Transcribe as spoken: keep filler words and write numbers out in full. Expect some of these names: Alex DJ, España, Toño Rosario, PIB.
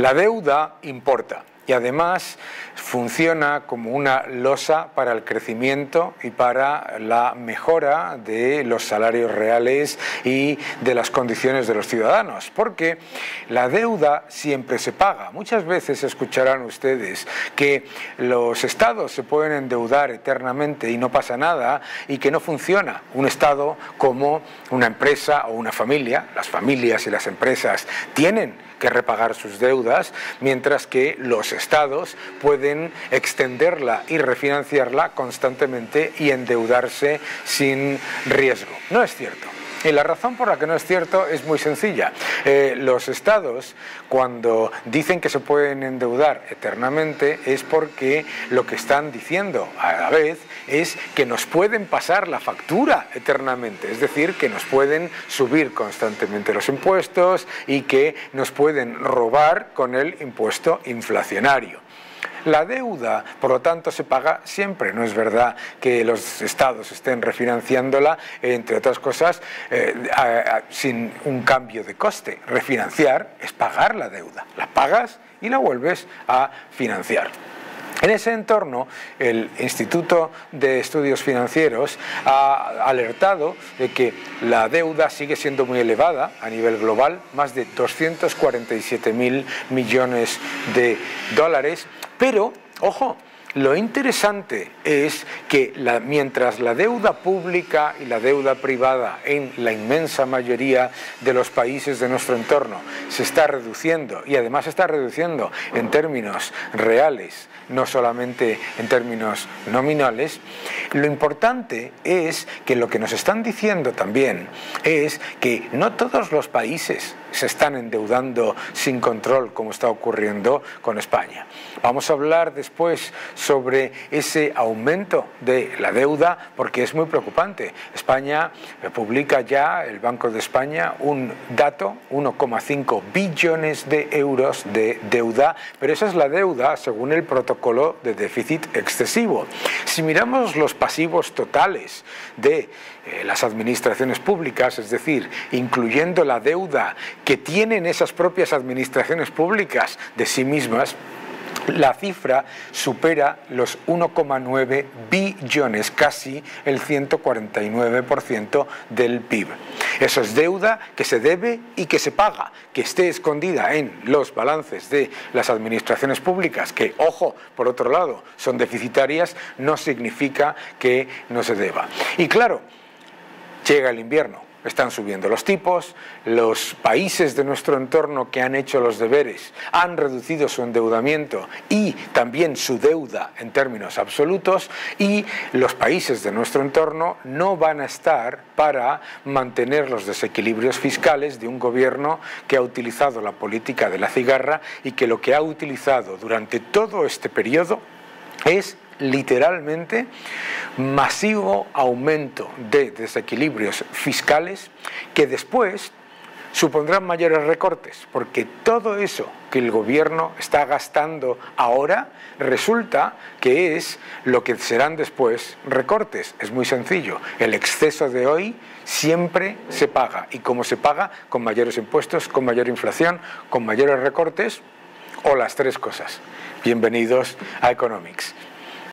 La deuda importa y además funciona como una losa para el crecimiento y para la mejora de los salarios reales y de las condiciones de los ciudadanos, porque la deuda siempre se paga. Muchas veces escucharán ustedes que los estados se pueden endeudar eternamente y no pasa nada, y que no funciona un estado como una empresa o una familia. Las familias y las empresas tienen que repagar sus deudas, mientras que los estados pueden extenderla y refinanciarla constantemente y endeudarse sin riesgo. No es cierto. Y la razón por la que no es cierto es muy sencilla. Eh, los estados, cuando dicen que se pueden endeudar eternamente, es porque lo que están diciendo a la vez es que nos pueden pasar la factura eternamente, es decir, que nos pueden subir constantemente los impuestos y que nos pueden robar con el impuesto inflacionario. La deuda, por lo tanto, se paga siempre. No es verdad que los estados estén refinanciándola, entre otras cosas, eh, a, a, sin un cambio de coste. Refinanciar es pagar la deuda. La pagas y la vuelves a financiar. En ese entorno, el Instituto de Estudios Financieros ha alertado de que la deuda sigue siendo muy elevada a nivel global, más de doscientos cuarenta y siete mil millones de dólares, pero, ojo, lo interesante es que la, mientras la deuda pública y la deuda privada en la inmensa mayoría de los países de nuestro entorno se está reduciendo, y además se está reduciendo en términos reales, no solamente en términos nominales, lo importante es que lo que nos están diciendo también es que no todos los países se están endeudando sin control, como está ocurriendo con España. Vamos a hablar después sobre ese aumento de la deuda, porque es muy preocupante. España publica ya, el Banco de España, un dato, uno coma cinco billones de euros de deuda, pero esa es la deuda según el protocolo de déficit excesivo. Si miramos los pasivos totales de eh, las administraciones públicas, es decir, incluyendo la deuda que tienen esas propias administraciones públicas de sí mismas, la cifra supera los uno coma nueve billones, casi el ciento cuarenta y nueve por ciento del P I B. Eso es deuda que se debe y que se paga, que esté escondida en los balances de las administraciones públicas, que, ojo, por otro lado, son deficitarias, no significa que no se deba. Y claro, llega el invierno. Están subiendo los tipos, los países de nuestro entorno que han hecho los deberes han reducido su endeudamiento y también su deuda en términos absolutos, y los países de nuestro entorno no van a estar para mantener los desequilibrios fiscales de un gobierno que ha utilizado la política de la cigarra y que lo que ha utilizado durante todo este periodo es literalmente masivo aumento de desequilibrios fiscales que después supondrán mayores recortes, porque todo eso que el gobierno está gastando ahora resulta que es lo que serán después recortes. Es muy sencillo, el exceso de hoy siempre se paga, y como se paga, con mayores impuestos, con mayor inflación, con mayores recortes, o las tres cosas. Bienvenidos a Economics.